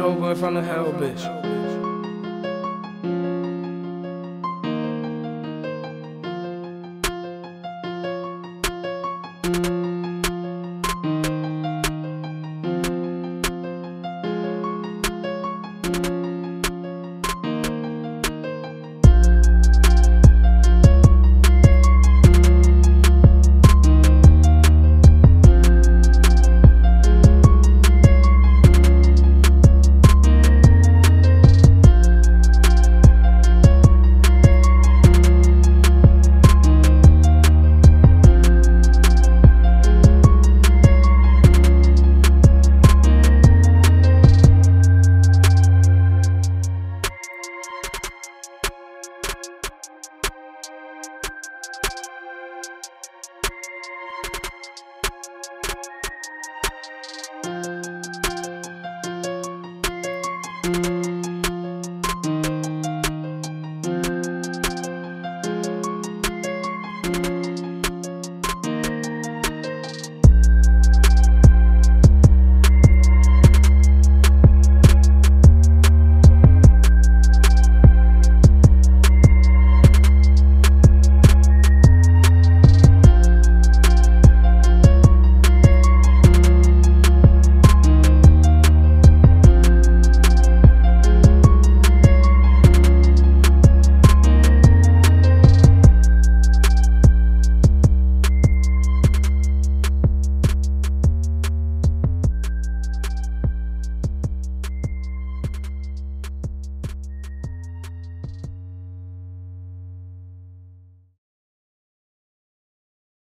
bitch over in front of hell, bitch.